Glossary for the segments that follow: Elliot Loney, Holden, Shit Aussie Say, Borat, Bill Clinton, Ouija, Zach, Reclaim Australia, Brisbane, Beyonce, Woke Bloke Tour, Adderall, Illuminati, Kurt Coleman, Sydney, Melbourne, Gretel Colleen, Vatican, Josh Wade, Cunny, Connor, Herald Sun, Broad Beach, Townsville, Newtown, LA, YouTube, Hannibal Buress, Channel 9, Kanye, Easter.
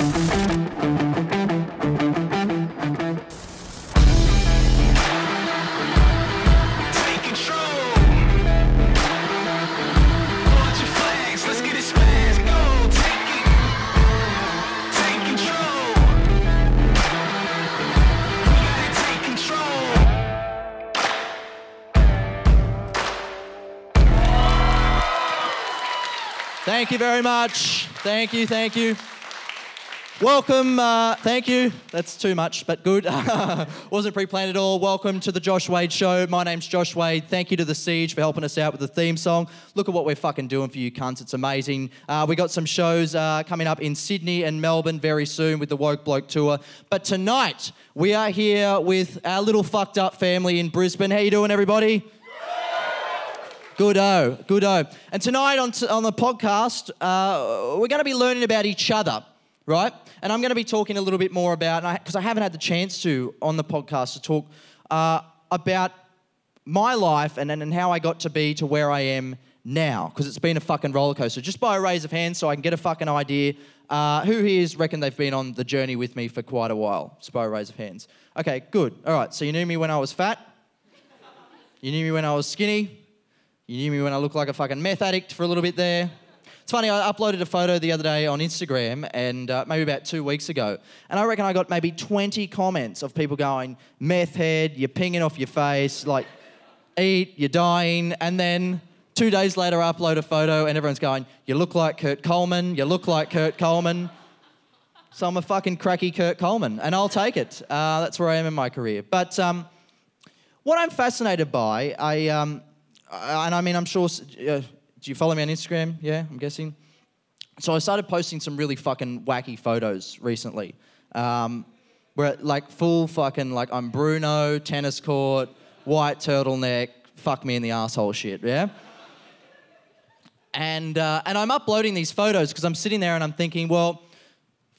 Thank you very much. Thank you, thank you. Welcome, thank you. That's too much, but good. Wasn't pre-planned at all. Welcome to The Josh Wade Show. My name's Josh Wade. Thank you to The Siege for helping us out with the theme song. Look at what we're fucking doing for you cunts. It's amazing. We got some shows coming up in Sydney and Melbourne very soon with the Woke Bloke Tour. But tonight, we are here with our little fucked up family in Brisbane. How you doing, everybody? Good-o, good-o. And tonight on the podcast, we're going to be learning about each other, right? And I'm going to be talking a little bit more about, because I haven't had the chance to on the podcast to talk about my life and how I got to be to where I am now, because it's been a fucking rollercoaster. Just by a raise of hands so I can get a fucking idea. Who here reckon they've been on the journey with me for quite a while? Just by a raise of hands. Okay, good. All right, so you knew me when I was fat. You knew me when I was skinny. You knew me when I looked like a fucking meth addict for a little bit there. It's funny, I uploaded a photo the other day on Instagram and maybe about 2 weeks ago, and I reckon I got maybe 20 comments of people going, meth head, you're pinging off your face, like, eat, you're dying. And then 2 days later, I upload a photo and everyone's going, you look like Kurt Coleman, you look like Kurt Coleman. So I'm a fucking cracky Kurt Coleman, and I'll take it. That's where I am in my career. But what I'm fascinated by, and I mean, I'm sure, do you follow me on Instagram? Yeah, I'm guessing. So I started posting some really fucking wacky photos recently. Where like full fucking, like I'm Bruno, tennis court, white turtleneck, fuck me in the asshole shit, yeah? And I'm uploading these photos because I'm sitting there and I'm thinking, well,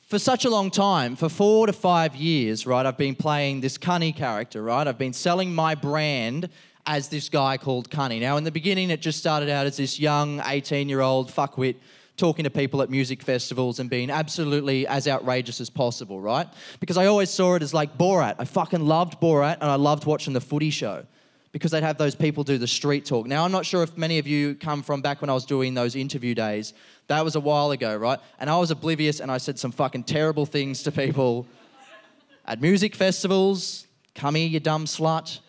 for such a long time, for 4 to 5 years, right, I've been playing this Cunny character, right? I've been selling my brand as this guy called Cunny. Now, in the beginning, it just started out as this young 18-year-old fuckwit talking to people at music festivals and being absolutely as outrageous as possible, right? Because I always saw it as like Borat. I fucking loved Borat and I loved watching the footy show because they'd have those people do the street talk. Now, I'm not sure if many of you come from back when I was doing those interview days. That was a while ago, right? And I was oblivious and I said some fucking terrible things to people at music festivals. Come here, you dumb slut.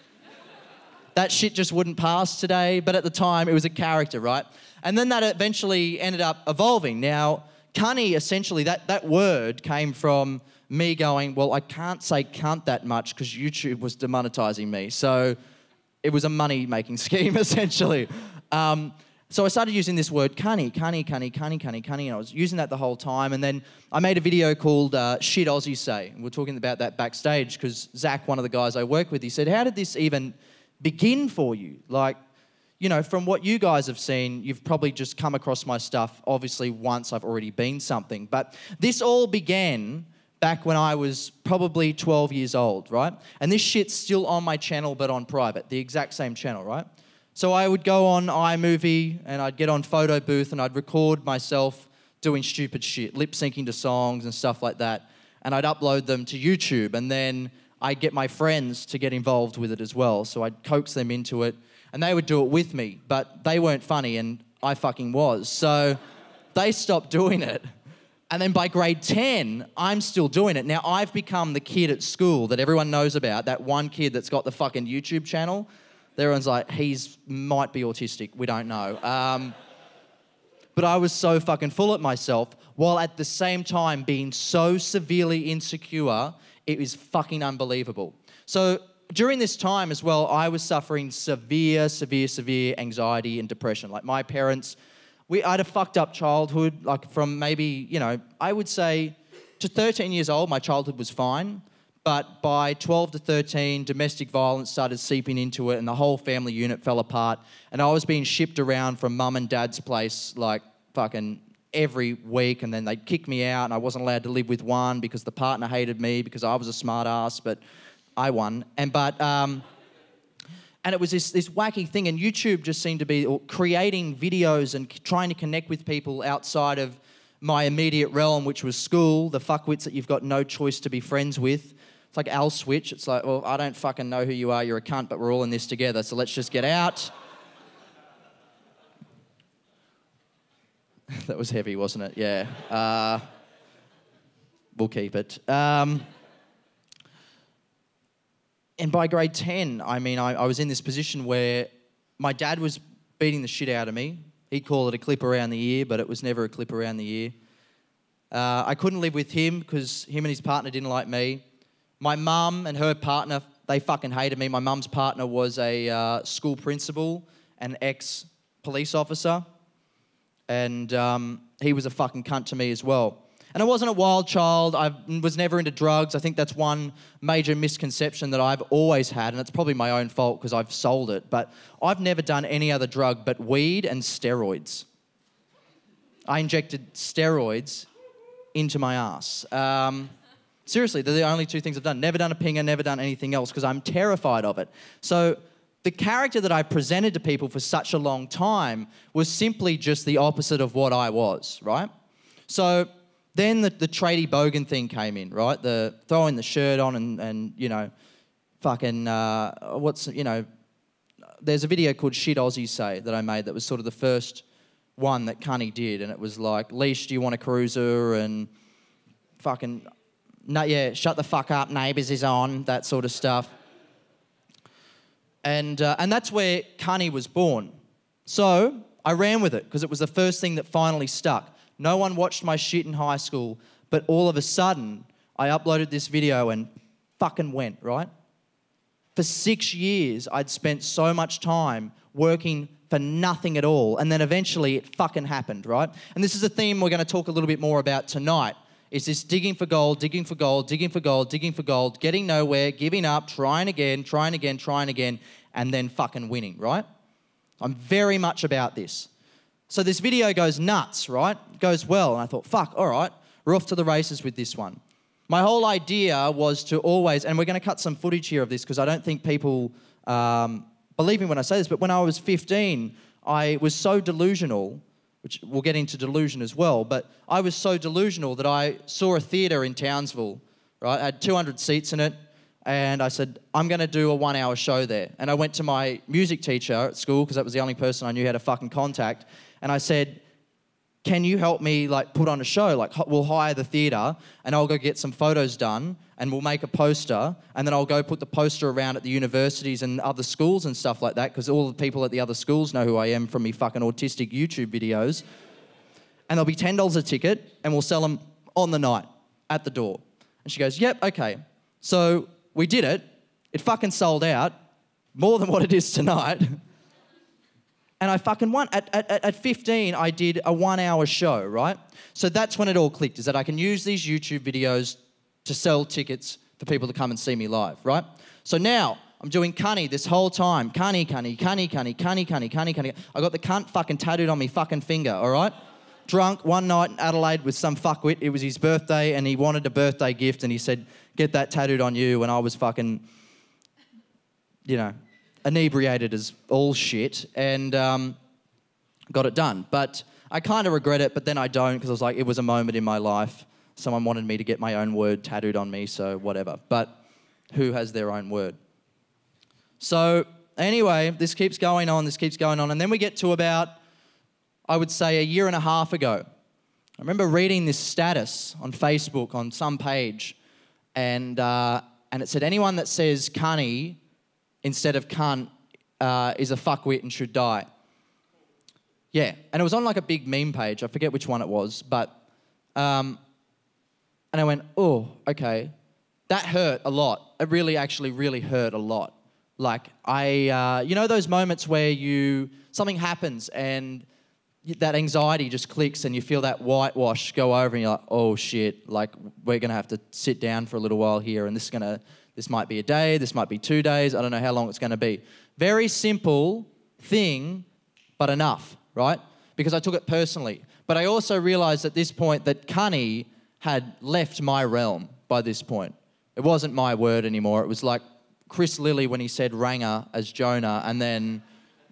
That shit just wouldn't pass today, but at the time it was a character, right? And then that eventually ended up evolving. Now, Cunny, essentially, that word came from me going, well, I can't say cunt that much because YouTube was demonetizing me. So it was a money-making scheme, essentially. So I started using this word, Cunny, and I was using that the whole time. And then I made a video called Shit Aussie Say. And we're talking about that backstage because Zach, one of the guys I work with, he said, how did this even begin for you? Like, you know, from what you guys have seen, you've probably just come across my stuff, obviously, once I've already been something. But this all began back when I was probably 12 years old, right? And this shit's still on my channel, but on private, the exact same channel, right? So I would go on iMovie and I'd get on Photo Booth and I'd record myself doing stupid shit, lip syncing to songs and stuff like that. And I'd upload them to YouTube and then I'd get my friends to get involved with it as well, so I'd coax them into it, and they would do it with me, but they weren't funny, and I fucking was, so they stopped doing it. And then by grade 10, I'm still doing it. Now, I've become the kid at school that everyone knows about, that one kid that's got the fucking YouTube channel. Everyone's like, he's might be autistic, we don't know. But I was so fucking full at myself, while at the same time being so severely insecure. It was fucking unbelievable. So during this time as well, I was suffering severe anxiety and depression. Like my parents, I had a fucked up childhood, like from maybe, you know, I would say to 13 years old, my childhood was fine. But by 12 to 13, domestic violence started seeping into it and the whole family unit fell apart. And I was being shipped around from mum and dad's place like fucking every week, and then they'd kick me out and I wasn't allowed to live with one because the partner hated me because I was a smart ass, but I won. And it was this wacky thing, and YouTube just seemed to be creating videos and trying to connect with people outside of my immediate realm, which was school, the fuckwits that you've got no choice to be friends with. It's like Al Switch. It's like, well, I don't fucking know who you are, you're a cunt, but we're all in this together, so let's just get out. That was heavy, wasn't it? Yeah. We'll keep it. And by grade 10, I mean, I was in this position where my dad was beating the shit out of me. He'd call it a clip around the ear, but it was never a clip around the ear. I couldn't live with him because him and his partner didn't like me. My mum and her partner, they fucking hated me. My mum's partner was a school principal, an ex-police officer. And he was a fucking cunt to me as well. And I wasn't a wild child. I was never into drugs. I think that's one major misconception that I've always had, and it's probably my own fault because I've sold it, but I've never done any other drug but weed and steroids. I injected steroids into my ass. Seriously, they're the only two things I've done. Never done a pinger, never done anything else because I'm terrified of it. So the character that I presented to people for such a long time was simply just the opposite of what I was, right? So then the tradie bogan thing came in, right? The throwing the shirt on and you know, fucking, there's a video called Shit Aussie Say that I made that was sort of the first one that Cunny did, and it was like, leash, do you want a cruiser? And fucking, no, yeah, shut the fuck up, neighbours is on, that sort of stuff. And that's where Cunny was born. So I ran with it because it was the first thing that finally stuck. No one watched my shit in high school, but all of a sudden I uploaded this video and fucking went, right? For 6 years, I'd spent so much time working for nothing at all, and then eventually it fucking happened, right? And this is a theme we're going to talk a little bit more about tonight. It's this digging for gold, digging for gold, digging for gold, digging for gold, getting nowhere, giving up, trying again, trying again, trying again, and then fucking winning, right? I'm very much about this. So this video goes nuts, right? It goes well, and I thought, fuck, all right, we're off to the races with this one. My whole idea was to always, and we're going to cut some footage here of this because I don't think people believe me when I say this, but when I was 15, I was so delusional, which we'll get into delusion as well, but I was so delusional that I saw a theatre in Townsville, right? I had 200 seats in it, and I said, I'm going to do a 1 hour show there. And I went to my music teacher at school, because that was the only person I knew how to fucking contact, and I said, can you help me, like, put on a show? Like, we'll hire the theatre, and I'll go get some photos done, and we'll make a poster, and then I'll go put the poster around at the universities and other schools and stuff like that, because all the people at the other schools know who I am from me fucking autistic YouTube videos. And they'll be $10 a ticket, and we'll sell them on the night, at the door. And she goes, yep, okay. So we did it. It fucking sold out, more than what it is tonight. And I fucking won. At 15, I did a 1 hour show, right? So that's when it all clicked, is that I can use these YouTube videos to sell tickets for people to come and see me live, right? So now I'm doing Cunny this whole time. Cunny, Cunny, Cunny, Cunny, Cunny, Cunny, Cunny, Cunny. I got the cunt fucking tattooed on me fucking finger, all right? Drunk one night in Adelaide with some fuckwit. It was his birthday and he wanted a birthday gift and he said, get that tattooed on you. And I was fucking, you know, inebriated as all shit, and got it done. But I kind of regret it, but then I don't, because I was like, it was a moment in my life. Someone wanted me to get my own word tattooed on me, so whatever. But who has their own word? So anyway, this keeps going on, this keeps going on. And then we get to about, I would say, a year and a half ago. I remember reading this status on Facebook on some page, and it said, anyone that says Cunny instead of cunt is a fuckwit and should die. Yeah, and it was on like a big meme page. I forget which one it was, but... and I went, oh, okay. That hurt a lot. It really really hurt a lot. Like, you know those moments where something happens and that anxiety just clicks and you feel that whitewash go over and you're like, oh shit, like we're gonna have to sit down for a little while here and this might be a day, this might be 2 days, I don't know how long it's going to be. Very simple thing, but enough, right? Because I took it personally. But I also realised at this point that Cunny had left my realm by this point. It wasn't my word anymore. It was like Chris Lilly when he said Ranger as Jonah, and then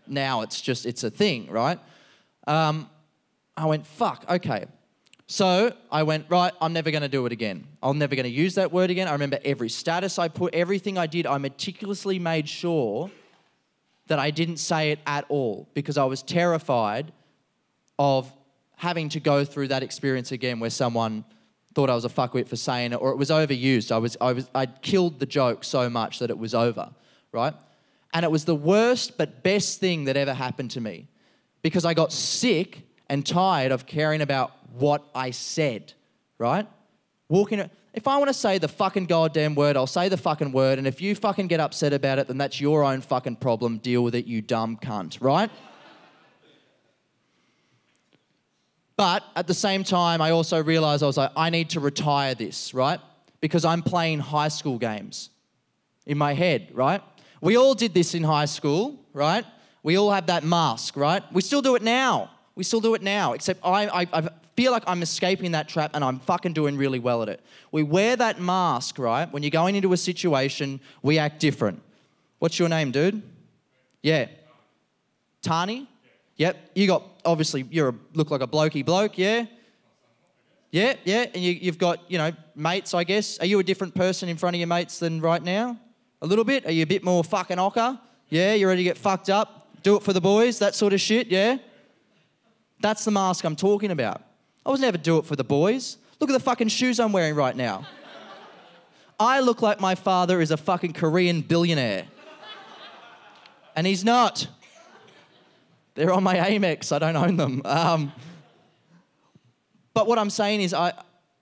now it's a thing, right? I went, fuck, okay. So I went, right, I'm never going to do it again. I'm never going to use that word again. I remember every status I put, everything I did, I meticulously made sure that I didn't say it at all because I was terrified of having to go through that experience again where someone thought I was a fuckwit for saying it or it was overused. I'd killed the joke so much that it was over, right? And it was the worst but best thing that ever happened to me because I got sick and tired of caring about what I said, right? If I want to say the fucking goddamn word, I'll say the fucking word, and if you fucking get upset about it, then that's your own fucking problem. Deal with it, you dumb cunt, right? But at the same time, I also realised, I was like, I need to retire this, right? Because I'm playing high school games in my head, right? We all did this in high school, right? We all have that mask, right? We still do it now. We still do it now, except I feel like I'm escaping that trap and I'm fucking doing really well at it. We wear that mask, right? When you're going into a situation, we act different. What's your name, dude? Yeah. Tani? Yep. You got, obviously, look like a blokey bloke, yeah? Yeah, yeah. And you've got, you know, mates, I guess. Are you a different person in front of your mates than right now? A little bit? Are you a bit more fucking ocker? Yeah, you ready to get fucked up? Do it for the boys, that sort of shit, yeah? That's the mask I'm talking about. I was never do it for the boys. Look at the fucking shoes I'm wearing right now. I look like my father is a fucking Korean billionaire. And he's not. They're on my Amex, I don't own them. But what I'm saying is I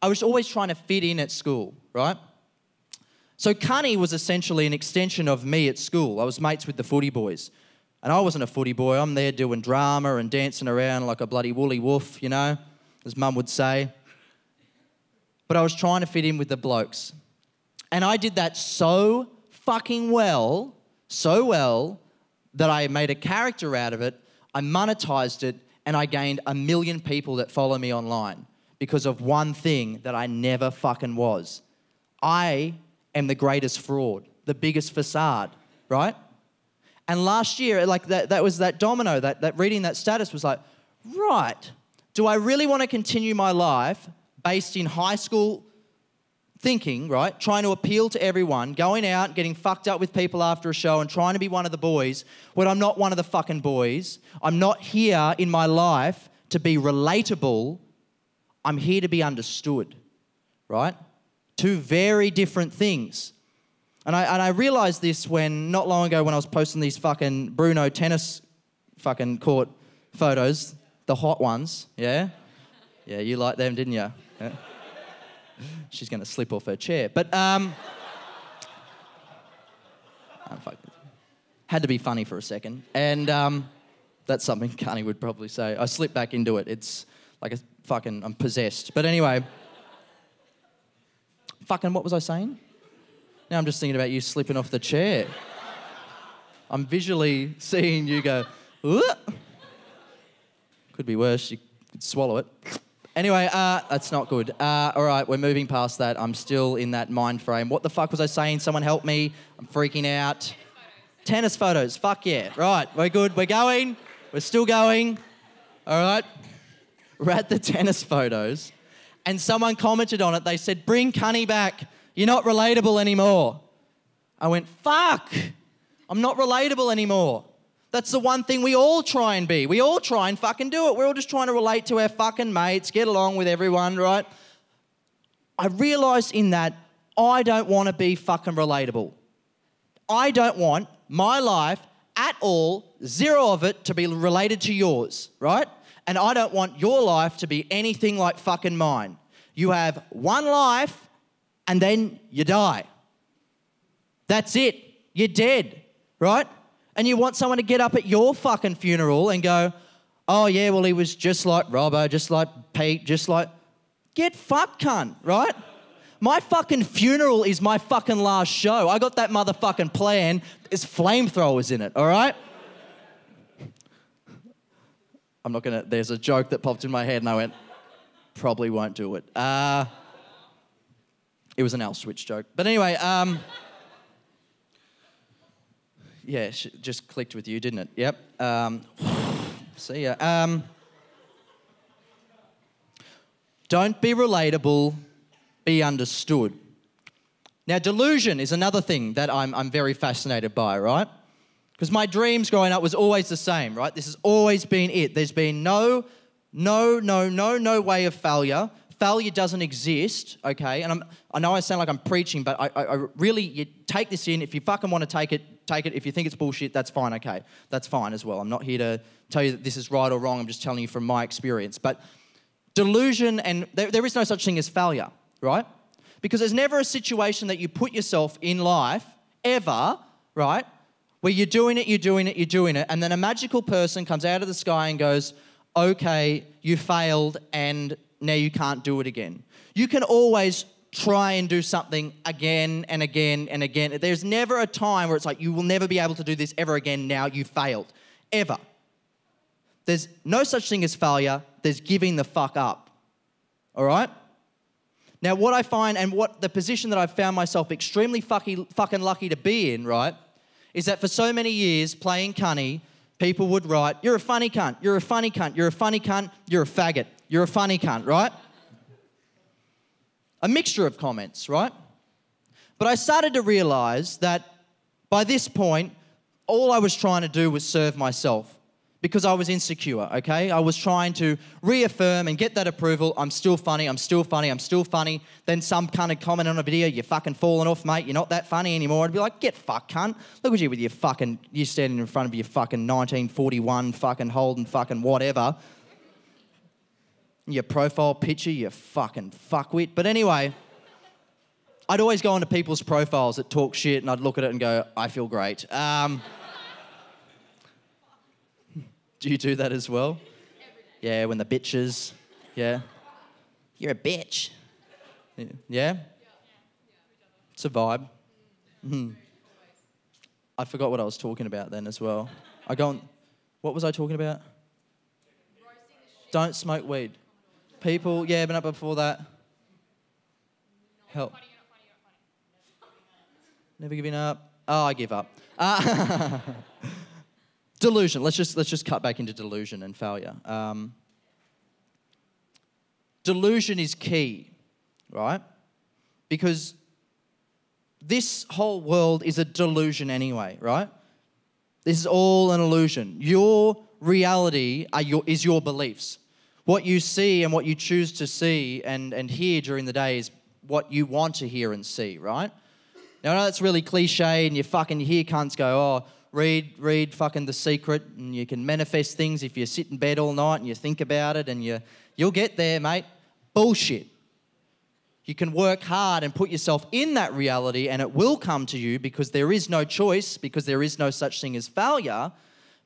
was always trying to fit in at school, right? So Cunny was essentially an extension of me at school. I was mates with the footy boys. And I wasn't a footy boy. I'm there doing drama and dancing around like a bloody woolly wolf, you know, as mum would say. But I was trying to fit in with the blokes. And I did that so fucking well, that I made a character out of it, I monetized it, and I gained 1 million people that follow me online because of one thing that I never fucking was. I am the greatest fraud, the biggest facade, right? And last year, like that was that domino, that reading that status was like, right, do I really want to continue my life based in high school thinking, right? Trying to appeal to everyone, going out, getting fucked up with people after a show and trying to be one of the boys when I'm not one of the fucking boys. I'm not here in my life to be relatable. I'm here to be understood, right? Two very different things. And I realised this when, not long ago when I was posting these fucking Bruno tennis fucking court photos, the hot ones, yeah? Yeah, you liked them, didn't you? Yeah. She's going to slip off her chair. But, had to be funny for a second. And that's something Cunny would probably say. I slipped back into it. It's like a fucking, I'm possessed. But anyway, fucking what was I saying? Now I'm just thinking about you slipping off the chair. I'm visually seeing you go, whoop. Could be worse, you could swallow it. Anyway, that's not good. All right, we're moving past that. I'm still in that mind frame. What the fuck was I saying? Someone help me. I'm freaking out. Tennis photos, fuck yeah. Right, we're good, we're going. We're still going. All right. We're at the tennis photos. And someone commented on it. They said, bring Cunny back. You're not relatable anymore. I went, fuck, I'm not relatable anymore. That's the one thing we all try and be. We all try and fucking do it. We're all just trying to relate to our fucking mates, get along with everyone, right? I realised in that I don't want to be fucking relatable. I don't want my life at all, zero of it, to be related to yours, right? And I don't want your life to be anything like fucking mine. You have one life, and then you die. That's it. You're dead, right? And you want someone to get up at your fucking funeral and go, oh, yeah, well, he was just like Robbo, just like Pete, just like... Get fucked, cunt, right? My fucking funeral is my fucking last show. I got that motherfucking plan. There's flamethrowers in it, all right? I'm not gonna... There's a joke that popped in my head and I went, probably won't do it. It was an Auschwitz joke. But anyway, yeah, it just clicked with you, didn't it? Yep. See ya. Don't be relatable, be understood. Now, delusion is another thing that I'm very fascinated by, right? Because my dreams growing up was always the same, right? This has always been it. There's been no way of failure. Failure doesn't exist, okay? And I know I sound like I'm preaching, but I really, you take this in. If you fucking want to take it, take it. If you think it's bullshit, that's fine, okay? That's fine as well. I'm not here to tell you that this is right or wrong. I'm just telling you from my experience. But delusion, and there is no such thing as failure, right? Because there's never a situation that you put yourself in life, ever, right, where you're doing it, you're doing it, you're doing it, and then a magical person comes out of the sky and goes, okay, you failed, and now you can't do it again. You can always try and do something again and again and again. There's never a time where it's like, you will never be able to do this ever again, now you failed, ever. There's no such thing as failure, there's giving the fuck up, all right? Now what I find, and what the position that I've found myself extremely fucking lucky to be in, right, is that for so many years playing Cunny, people would write, you're a funny cunt, you're a funny cunt, you're a funny cunt, you're a faggot, you're a funny cunt, right? A mixture of comments, right? But I started to realise that by this point, all I was trying to do was serve myself because I was insecure, okay? I was trying to reaffirm and get that approval. I'm still funny, I'm still funny, I'm still funny. Then some cunt had commented on a video, you're fucking falling off, mate, you're not that funny anymore. I'd be like, get fucked, cunt. Look at you with your fucking, you standing in front of your fucking 1941 fucking Holden fucking whatever. Your profile picture, you fucking fuckwit. But anyway, I'd always go onto people's profiles that talk shit and I'd look at it and go, I feel great. Do you do that as well? Yeah, when the bitches, yeah. You're a bitch. Yeah? Yeah. It's a vibe. Mm. I forgot what I was talking about then as well. I go on, what was I talking about? Don't smoke weed. People, yeah, but not before that. Help. Never giving up. Oh, I give up. Delusion. Let's just cut back into delusion and failure. Delusion is key, right? Because this whole world is a delusion anyway, right? This is all an illusion. Your reality is your beliefs. What you see and what you choose to see and hear during the day is what you want to hear and see, right? Now, I know that's really cliche and you fucking hear cunts go, oh, read fucking The Secret and you can manifest things if you sit in bed all night and you think about it and you'll get there, mate. Bullshit. You can work hard and put yourself in that reality and it will come to you because there is no choice, because there is no such thing as failure.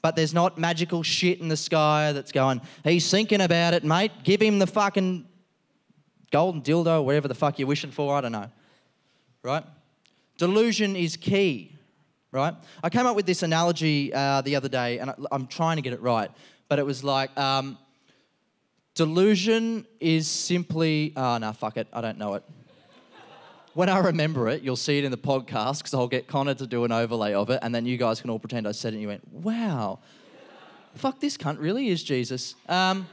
But there's not magical shit in the sky that's going, he's thinking about it, mate. Give him the fucking golden dildo, whatever the fuck you're wishing for, I don't know. Right? Delusion is key, right? I came up with this analogy the other day, and I'm trying to get it right, but it was like, delusion is simply, fuck it, I don't know it. When I remember it, you'll see it in the podcast because I'll get Connor to do an overlay of it and then you guys can all pretend I said it and you went, wow, fuck, this cunt really is Jesus. But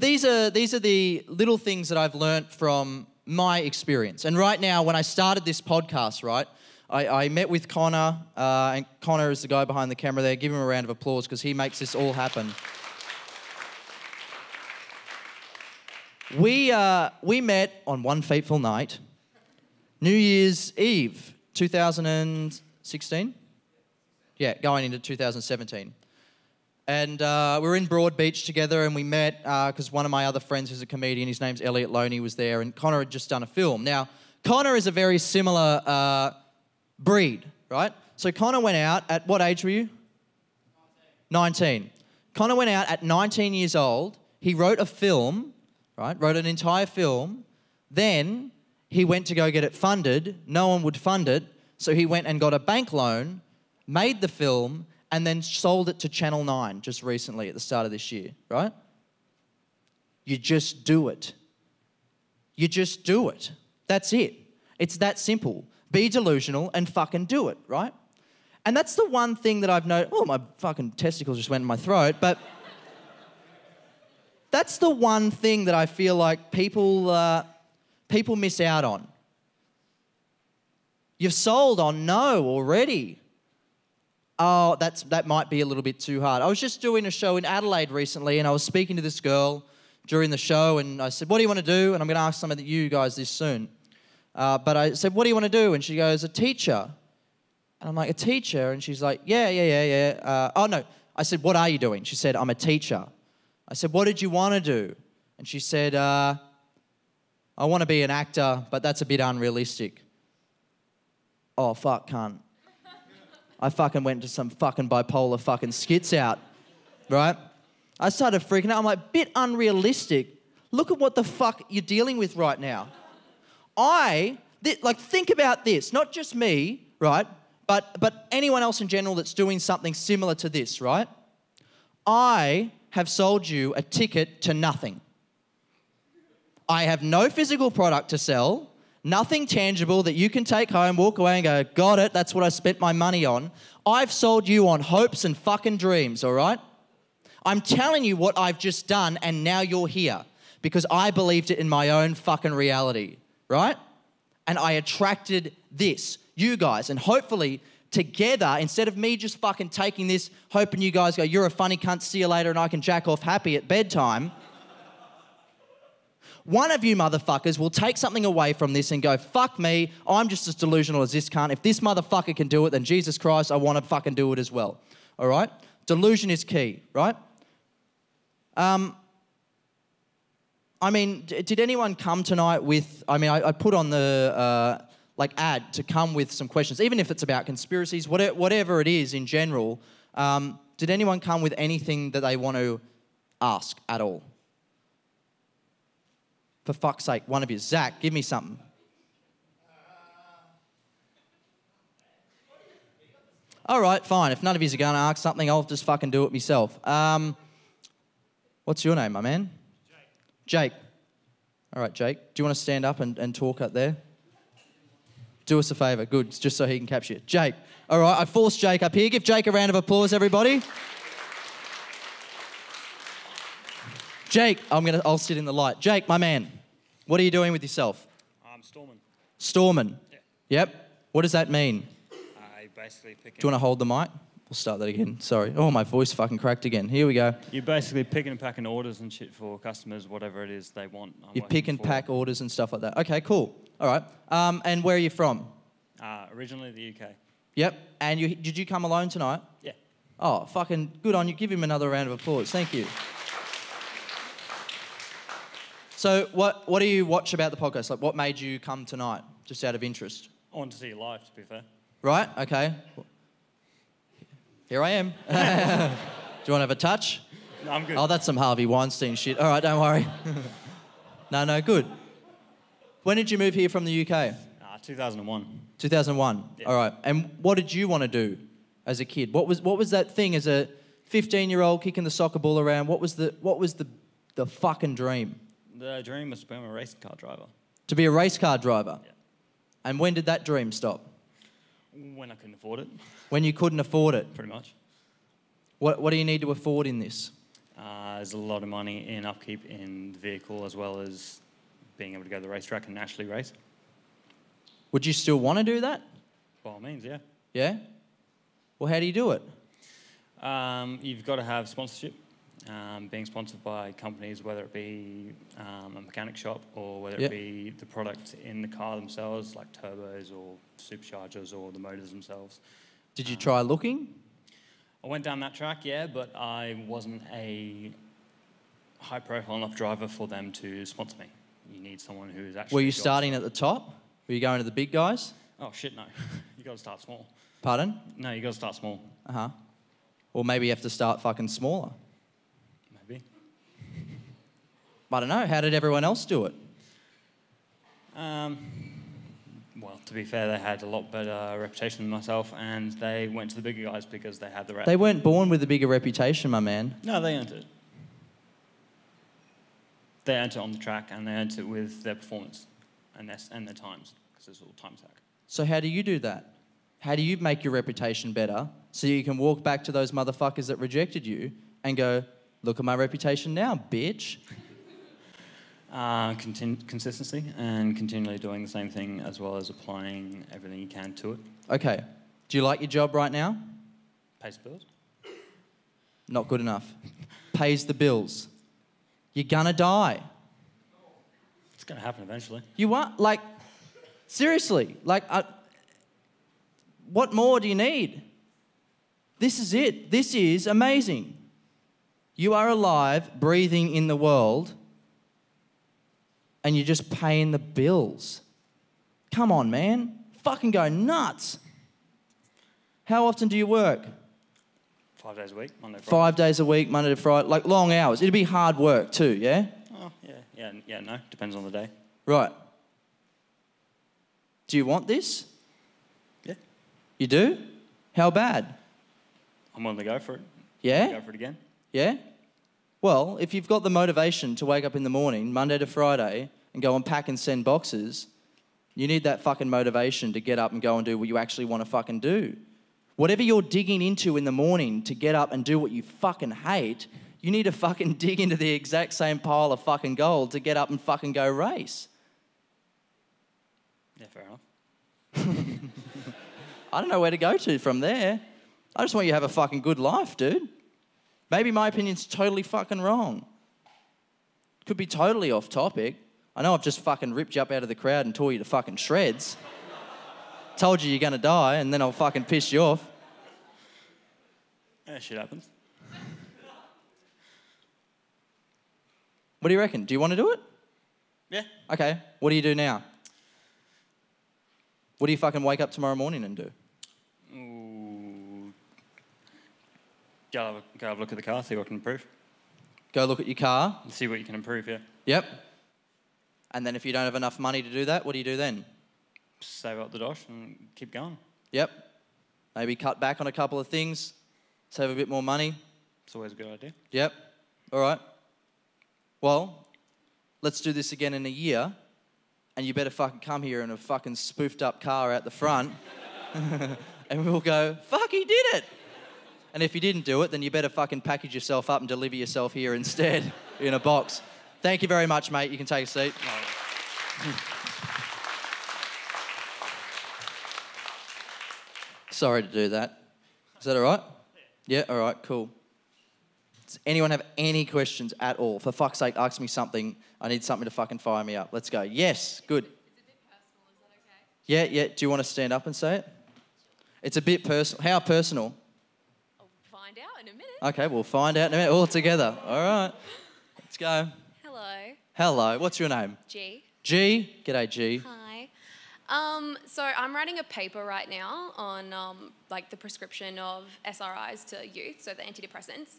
these are the little things that I've learnt from my experience. And right now, when I started this podcast, right, I met with Connor, and Connor is the guy behind the camera there. Give him a round of applause because he makes this all happen. We met on one fateful night, New Year's Eve, 2016? Yeah, going into 2017. And we were in Broad Beach together and we met because one of my other friends who's a comedian, his name's Elliot Loney, was there and Connor had just done a film. Now, Connor is a very similar breed, right? So Connor went out at, what age were you? 19. Connor went out at 19 years old. He wrote a film, right, wrote an entire film, then he went to go get it funded, no one would fund it, so he went and got a bank loan, made the film, and then sold it to Channel 9 just recently at the start of this year, right? You just do it. You just do it. That's it. It's that simple. Be delusional and fucking do it, right? And that's the one thing that I've noticed, oh, my fucking testicles just went in my throat, but that's the one thing that I feel like people miss out on. You've sold on no already. Oh, that might be a little bit too hard. I was just doing a show in Adelaide recently, and I was speaking to this girl during the show, and I said, what do you want to do? And I'm going to ask some of you guys this soon. But I said, what do you want to do? And she goes, a teacher. And I'm like, a teacher? And she's like, yeah. Oh, no. I said, what are you doing? She said, I'm a teacher. I said, what did you want to do? And she said, I want to be an actor, but that's a bit unrealistic. Oh, fuck, cunt. I fucking went to some fucking bipolar fucking skits out, right? I started freaking out. I'm like, bit unrealistic. Look at what the fuck you're dealing with right now. Think about this. Not just me, right? But anyone else in general that's doing something similar to this, right? I have sold you a ticket to nothing. I have no physical product to sell. Nothing tangible that you can take home, walk away and go, got it, that's what I spent my money on. I've sold you on hopes and fucking dreams, all right? I'm telling you what I've just done and now you're here because I believed it in my own fucking reality, right? And I attracted this, you guys, and hopefully together, instead of me just fucking taking this, hoping you guys go, you're a funny cunt, see you later, and I can jack off happy at bedtime. One of you motherfuckers will take something away from this and go, fuck me, I'm just as delusional as this cunt. If this motherfucker can do it, then Jesus Christ, I want to fucking do it as well. All right? Delusion is key, right? I mean, did anyone come tonight with, I put on the, ad to come with some questions, even if it's about conspiracies, whatever it is in general. Did anyone come with anything that they want to ask at all? For fuck's sake, one of you. Zach, give me something. All right, fine. If none of you are going to ask something, I'll just fucking do it myself. What's your name, my man? Jake. All right, Jake. Do you want to stand up and talk up there? Do us a favour. Good. Just so he can capture it. Jake. All right, I forced Jake up here. Give Jake a round of applause, everybody. Jake, I'll sit in the light. Jake, my man. What are you doing with yourself? I'm storming. Storming? Yeah. Yep. What does that mean? You basically picking... Do you want to hold the mic? We'll start that again. Sorry. Oh, my voice fucking cracked again. Here we go. You're basically picking and packing orders and shit for customers, whatever it is they want. You pick and pack orders and stuff like that. Okay, cool. All right. And where are you from? Originally the UK. Yep. And did you come alone tonight? Yeah. Oh, fucking good on you. Give him another round of applause. Thank you. So what do you watch about the podcast? Like, what made you come tonight, just out of interest? I wanted to see your life, to be fair. Right, okay. Here I am. Do you want to have a touch? No, I'm good. Oh, that's some Harvey Weinstein shit. All right, don't worry. No, good. When did you move here from the UK? 2001. 2001, yeah. All right. And what did you want to do as a kid? What was that thing as a 15-year-old kicking the soccer ball around? What was the fucking dream? The dream was to become a race car driver. To be a race car driver? Yeah. And when did that dream stop? When I couldn't afford it. When you couldn't afford it? Pretty much. What do you need to afford in this? There's a lot of money in upkeep in the vehicle as well as being able to go to the racetrack and actually race. Would you still want to do that? By all means, yeah. Yeah? Well, how do you do it? You've got to have sponsorship. Being sponsored by companies, whether it be a mechanic shop or whether it be the product in the car themselves, like turbos or superchargers or the motors themselves. Did you try looking? I went down that track, yeah, but I wasn't a high-profile enough driver for them to sponsor me. You need someone who's actually... Were you starting at the top? Were you going to the big guys? Oh, shit, no. You got to start small. Pardon? No, you got to start small. Uh-huh. Or maybe you have to start fucking smaller. I don't know, how did everyone else do it? Well, to be fair, they had a lot better reputation than myself and they went to the bigger guys because they had the rep. They weren't born with a bigger reputation, my man. No, they earned it. They earned it on the track and they earned it with their performance and their times, because it's all time stack. So how do you do that? How do you make your reputation better so you can walk back to those motherfuckers that rejected you and go, Look at my reputation now, bitch. Consistency and continually doing the same thing as well as applying everything you can to it. Okay. Do you like your job right now? Pays the bills. Not good enough. Pays the bills. You're gonna die. It's gonna happen eventually. You want, like, seriously, like, what more do you need? This is it. This is amazing. You are alive, breathing in the world, and you're just paying the bills. Come on, man. Fucking go nuts. How often do you work? 5 days a week, Monday to Friday. 5 days a week, Monday to Friday. Like, long hours. It'd be hard work too, yeah? Oh, yeah, no. Depends on the day. Right. Do you want this? Yeah. You do? How bad? I'm willing to go for it. Yeah? Go for it again. Yeah? Well, if you've got the motivation to wake up in the morning, Monday to Friday, and go and pack and send boxes, you need that fucking motivation to get up and go and do what you actually want to fucking do. Whatever you're digging into in the morning to get up and do what you fucking hate, you need to fucking dig into the exact same pile of fucking gold to get up and fucking go race. Yeah, fair enough. I don't know where to go to from there. I just want you to have a fucking good life, dude. Maybe my opinion's totally fucking wrong. Could be totally off topic. I know I've just fucking ripped you up out of the crowd and tore you to fucking shreds. Told you you're gonna die and then I'll fucking piss you off. Yeah, shit happens. What do you reckon? Do you want to do it? Yeah. Okay, what do you do now? What do you fucking wake up tomorrow morning and do? Go have a look at the car, see what I can improve. Go look at your car. And see what you can improve, yeah. Yep. And then if you don't have enough money to do that, what do you do then? Save up the dosh and keep going. Yep. Maybe cut back on a couple of things, save a bit more money. It's always a good idea. Yep. All right. Well, let's do this again in a year, and you better fucking come here in a fucking spoofed up car out the front, and we'll go, fuck, he did it. And if you didn't do it, then you better fucking package yourself up and deliver yourself here instead in a box. Thank you very much, mate. You can take a seat. Sorry to do that. Is that all right? Yeah, all right, cool. Does anyone have any questions at all? For fuck's sake, ask me something. I need something to fucking fire me up. Let's go. Yes, good. It's a bit personal. Is that okay? Yeah. Do you want to stand up and say it? It's a bit personal. How personal? Find out in a minute. Okay, we'll find out in a minute all together. All right, let's go. Hello. Hello. What's your name? G. G. G'day, G. Hi. So I'm writing a paper right now on like the prescription of SSRIs to youth, so the antidepressants.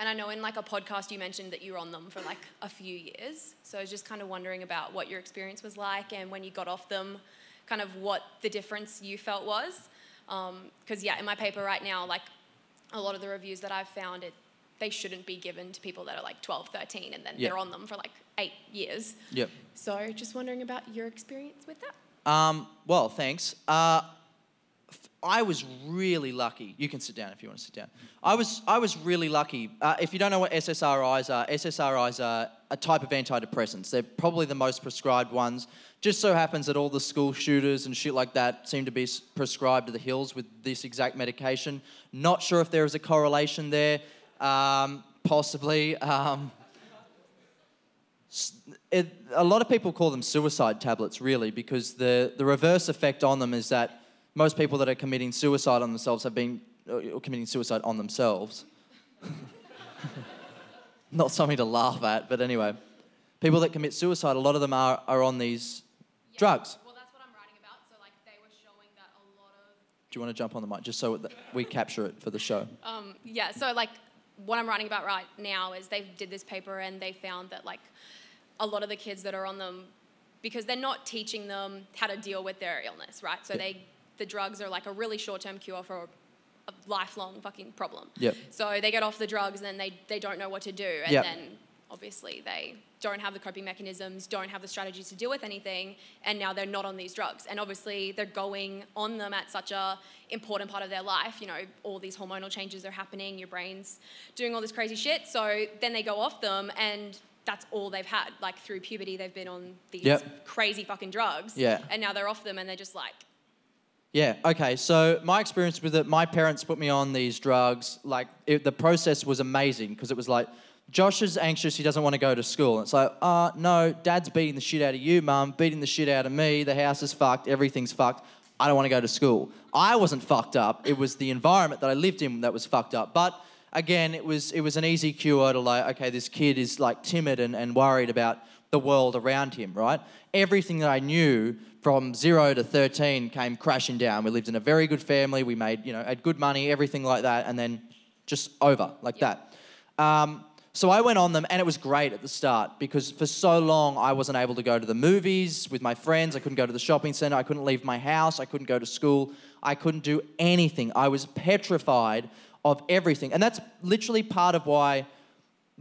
And I know in like a podcast you mentioned that you were on them for like a few years. So I was just kind of wondering about what your experience was like and when you got off them, kind of what the difference you felt was. Because yeah, in my paper right now, like, a lot of the reviews that I've found, they shouldn't be given to people that are like 12, 13, and then they're on them for like 8 years. Yep. So just wondering about your experience with that. Well, thanks. I was really lucky. You can sit down if you want to sit down. I was really lucky. If you don't know what SSRIs are a type of antidepressants. They're probably the most prescribed ones. Just so happens that all the school shooters and shit like that seem to be prescribed to the hills with this exact medication. Not sure if there is a correlation there. Possibly. A lot of people call them suicide tablets, really, because the reverse effect on them is that most people that are committing suicide on themselves have been committing suicide on themselves. Not something to laugh at, but anyway. People that commit suicide, a lot of them are on these drugs. Well, that's what I'm writing about. So, like, they were showing that a lot of... Do you want to jump on the mic, just so we capture it for the show? Yeah, so, like, what I'm writing about right now is they did this paper and they found that, like, a lot of the kids that are on them, because they're not teaching them how to deal with their illness, right? So the drugs are like a really short-term cure for a lifelong fucking problem. Yep. So they get off the drugs and then they don't know what to do. And then obviously they don't have the coping mechanisms, don't have the strategies to deal with anything, and now they're not on these drugs. And obviously they're going on them at such an important part of their life. You know, all these hormonal changes are happening, your brain's doing all this crazy shit. So then they go off them and that's all they've had. Like through puberty, they've been on these crazy fucking drugs. Yeah. And now they're off them and they're just like... Yeah, okay, so my experience with it, my parents put me on these drugs. Like, the process was amazing because it was like, Josh is anxious, he doesn't want to go to school. And it's like, no, dad's beating the shit out of you, mum, beating the shit out of me, the house is fucked, everything's fucked, I don't want to go to school. I wasn't fucked up, it was the environment that I lived in that was fucked up. But again, it was an easy cure to like, okay, this kid is like timid and worried about the world around him, right? Everything that I knew from 0 to 13 came crashing down. We lived in a very good family. We made, you know, had good money, everything like that, and then just over like that. So I went on them, and it was great at the start because for so long I wasn't able to go to the movies with my friends. I couldn't go to the shopping centre. I couldn't leave my house. I couldn't go to school. I couldn't do anything. I was petrified of everything, and that's literally part of why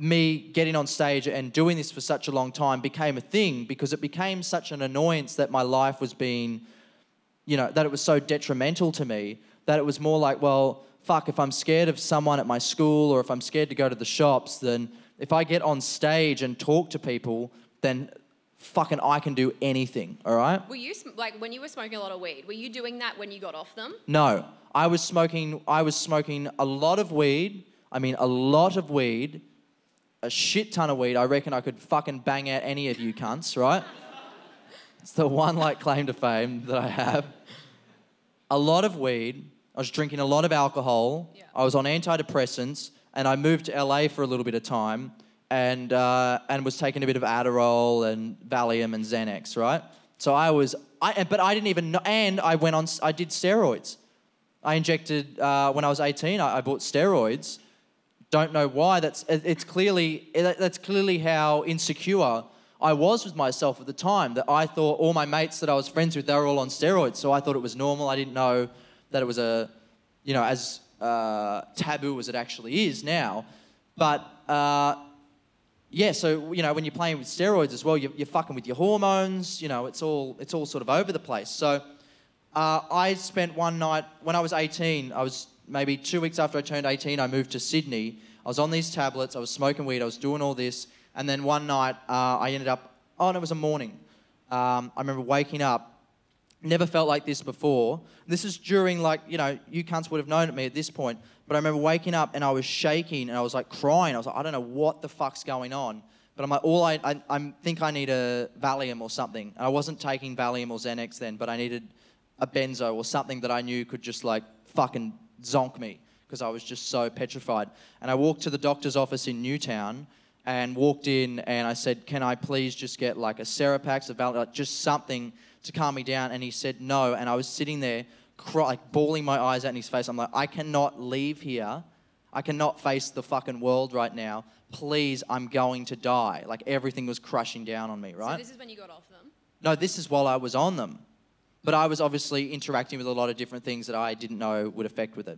me getting on stage and doing this for such a long time became a thing, because it became such an annoyance that my life was being, you know, that it was so detrimental to me that it was more like, well, fuck, if I'm scared of someone at my school or if I'm scared to go to the shops, then if I get on stage and talk to people, then fucking I can do anything, all right? Were you, like, when you were smoking a lot of weed, were you doing that when you got off them? No, I was smoking a lot of weed, a shit ton of weed. I reckon I could fucking bang out any of you cunts, right? It's the one like claim to fame that I have. A lot of weed. I was drinking a lot of alcohol. Yeah. I was on antidepressants, and I moved to LA for a little bit of time, and was taking a bit of Adderall and Valium and Xanax, right? So but I didn't even know. And I did steroids. I injected when I was 18. I bought steroids. Don't know why. That's clearly how insecure I was with myself at the time, that I thought all my mates that I was friends with, they were all on steroids, so I thought it was normal. I didn't know that it was as taboo as it actually is now. But so you know, when you're playing with steroids as well, you're fucking with your hormones. You know, it's all sort of over the place. So I spent one night when I was 18. I was. Maybe 2 weeks after I turned 18, I moved to Sydney. I was on these tablets, I was smoking weed, I was doing all this, and then one night I ended up, and it was a morning. I remember waking up, never felt like this before. This is during, like, you know, you cunts would have known at me at this point, but I remember waking up and I was shaking and I was like crying. I was like, I don't know what the fuck's going on. But I'm like, I think I need a Valium or something. And I wasn't taking Valium or Xanax then, but I needed a benzo or something that I knew could just like fucking zonk me, because I was just so petrified. And I walked to the doctor's office in Newtown and walked in and I said, can I please just get like a Cerapax, just something to calm me down? And he said no, and I was sitting there like bawling my eyes out in his face. I'm like, I cannot leave here. I cannot face the fucking world right now. Please, I'm going to die. Like, everything was crushing down on me, right? So this is when you got off them? No, this is while I was on them. But I was obviously interacting with a lot of different things that I didn't know would affect with it.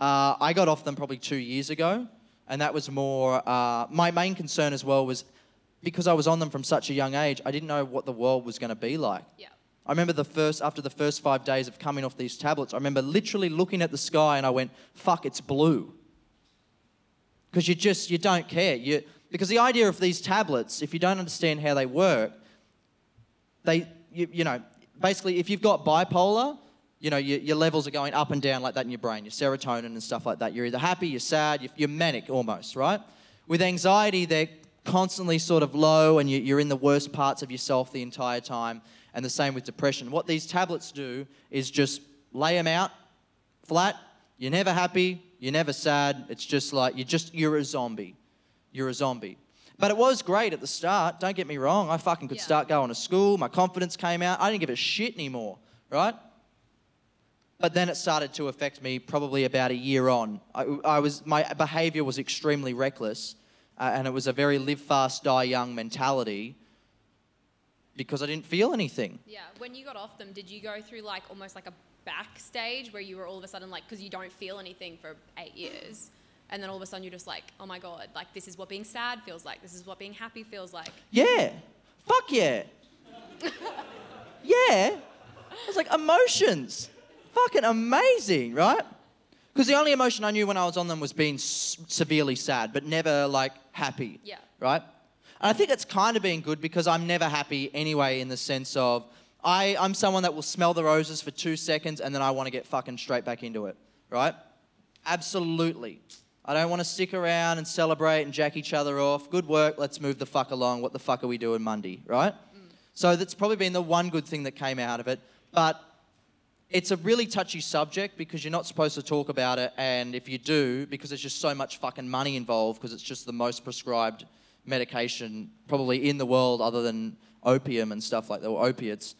I got off them probably 2 years ago, and that was more... my main concern as well was, because I was on them from such a young age, I didn't know what the world was going to be like. Yeah. I remember after the first 5 days of coming off these tablets, I remember literally looking at the sky and I went, fuck, it's blue. Because you don't care. Because the idea of these tablets, if you don't understand how they work, you know... Basically, if you've got bipolar, you know, your levels are going up and down like that in your brain, your serotonin and stuff like that. You're either happy, you're sad, you're manic almost, right? With anxiety, they're constantly sort of low and you're in the worst parts of yourself the entire time, and the same with depression. What these tablets do is just lay them out flat. You're never happy, you're never sad. It's just like you're a zombie. You're a zombie. But it was great at the start, don't get me wrong. I fucking could start going to school, my confidence came out, I didn't give a shit anymore, right? But then it started to affect me probably about a year on. My behaviour was extremely reckless, and it was a very live fast, die young mentality because I didn't feel anything. Yeah, when you got off them, did you go through like almost like a backstage where you were all of a sudden like, because you don't feel anything for 8 years? And then all of a sudden you're just like, oh my God, like this is what being sad feels like. This is what being happy feels like. Yeah. Fuck yeah. Yeah. I was like, emotions. Fucking amazing, right? Because the only emotion I knew when I was on them was being severely sad, but never like happy. Yeah. Right? And I think it's kind of been good because I'm never happy anyway in the sense of I'm someone that will smell the roses for 2 seconds and then I want to get fucking straight back into it, right? Absolutely. I don't want to stick around and celebrate and jack each other off. Good work, let's move the fuck along. What the fuck are we doing Monday, right? Mm. So that's probably been the one good thing that came out of it. But it's a really touchy subject because you're not supposed to talk about it, and if you do, because there's just so much fucking money involved because it's just the most prescribed medication probably in the world other than opium and stuff like that, or opiates.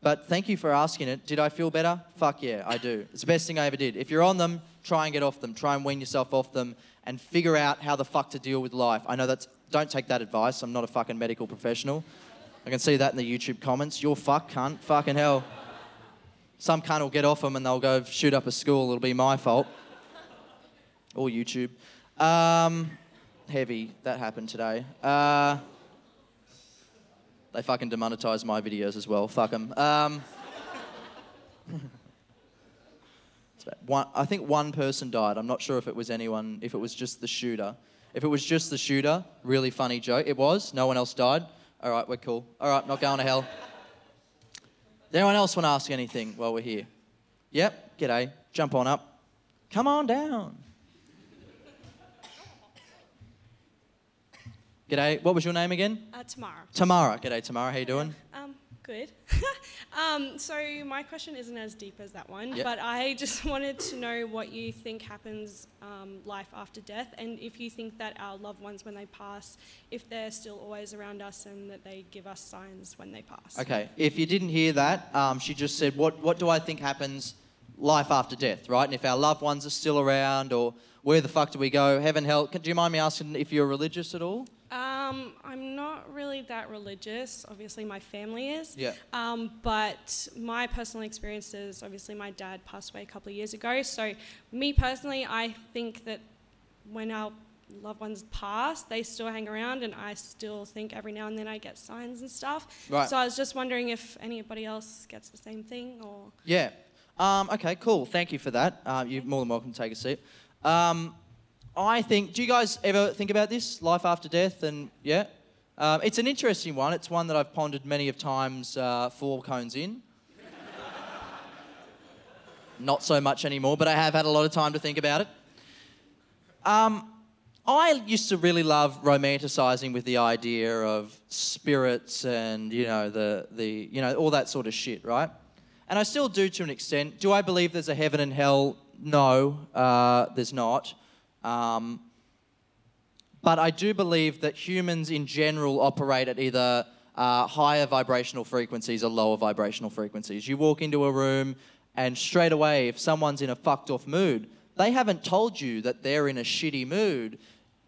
But thank you for asking it. Did I feel better? Fuck yeah, I do. It's the best thing I ever did. If you're on them, try and get off them. Try and wean yourself off them and figure out how the fuck to deal with life. I know that's... Don't take that advice. I'm not a fucking medical professional. I can see that in the YouTube comments. You're fuck, cunt. Fucking hell. Some cunt will get off them and they'll go shoot up a school. It'll be my fault. Or YouTube. Heavy. That happened today. They fucking demonetise my videos as well. Fuck them. I think one person died. I'm not sure if it was anyone, if it was just the shooter. If it was just the shooter, really funny joke. It was. No one else died. All right, we're cool. All right, not going to hell. Did anyone else want to ask anything while we're here? Yep, g'day. Jump on up. Come on down. G'day. What was your name again? Tamara. Tamara. G'day, Tamara. How you doing? Good. So my question isn't as deep as that one, yep. But I just wanted to know what you think happens life after death, and if you think that our loved ones, when they pass, if they're still always around us and that they give us signs when they pass. Okay. If you didn't hear that, she just said, what do I think happens life after death, right? And if our loved ones are still around, or where the fuck do we go? Heaven, hell. Do you mind me asking if you're religious at all? I'm not really that religious. Obviously, my family is. Yeah. But my personal experiences, obviously, my dad passed away a couple of years ago. So, me personally, I think that when our loved ones pass, they still hang around, and I still think every now and then I get signs and stuff. Right. So, I was just wondering if anybody else gets the same thing or... Yeah. Okay, cool. Thank you for that. You're more than welcome to take a seat. I think, do you guys ever think about this, life after death? And yeah, it's an interesting one. It's one that I've pondered many of times 4 cones in. Not so much anymore, but I have had a lot of time to think about it. I used to really love romanticising with the idea of spirits and, you know, the all that sort of shit, right? And I still do to an extent. Do I believe there's a heaven and hell? No, there's not. But I do believe that humans in general operate at either higher vibrational frequencies or lower vibrational frequencies. You walk into a room and straight away, if someone's in a fucked off mood, they haven't told you that they're in a shitty mood.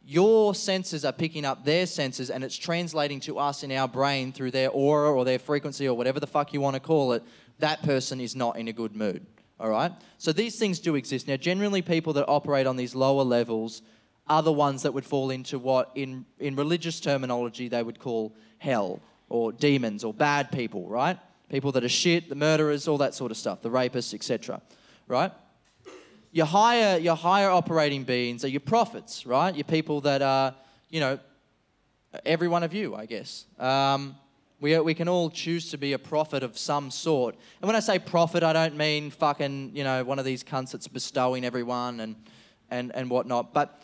Your senses are picking up their senses and it's translating to us in our brain through their aura or their frequency or whatever the fuck you want to call it. That person is not in a good mood. All right? So these things do exist. Now, generally, people that operate on these lower levels are the ones that would fall into what, in religious terminology, they would call hell or demons or bad people, right? People that are shit, the murderers, all that sort of stuff, the rapists, etc., right? Your higher operating beings are your prophets, right? Your people that are, you know, every one of you, I guess. We can all choose to be a prophet of some sort. And when I say prophet, I don't mean fucking, you know, one of these cunts that's bestowing everyone and whatnot. But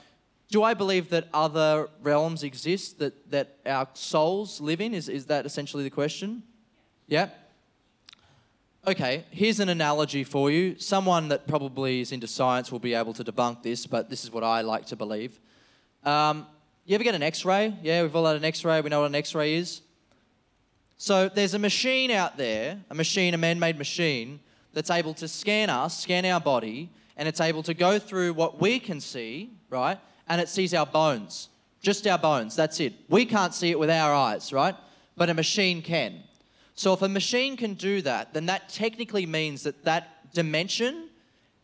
do I believe that other realms exist that our souls live in? Is that essentially the question? Yeah? Okay, here's an analogy for you. Someone that probably is into science will be able to debunk this, but this is what I like to believe. You ever get an X-ray? Yeah, we've all had an X-ray. We know what an X-ray is. So there's a machine out there, a man-made machine, that's able to scan us, scan our body, and it's able to go through what we can see, right? And it sees our bones, just our bones, that's it. We can't see it with our eyes, right? But a machine can. So if a machine can do that, then that technically means that that dimension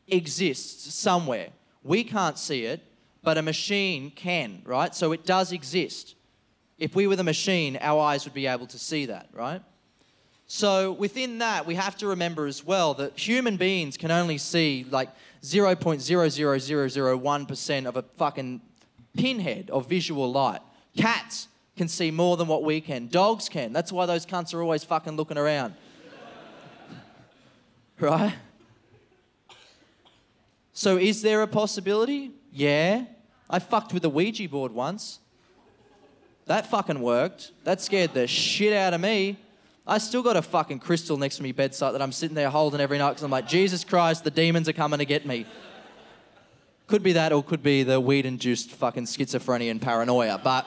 exists somewhere. We can't see it, but a machine can, right? So it does exist. If we were the machine, our eyes would be able to see that, right? So within that, we have to remember as well that human beings can only see like 0.00001% of a fucking pinhead of visual light. Cats can see more than what we can. Dogs can. That's why those cunts are always fucking looking around. Right? So is there a possibility? Yeah. I fucked with a Ouija board once. That fucking worked. That scared the shit out of me. I still got a fucking crystal next to me bedside that I'm sitting there holding every night because I'm like, Jesus Christ, the demons are coming to get me. Could be that or could be the weed-induced fucking schizophrenia and paranoia, but...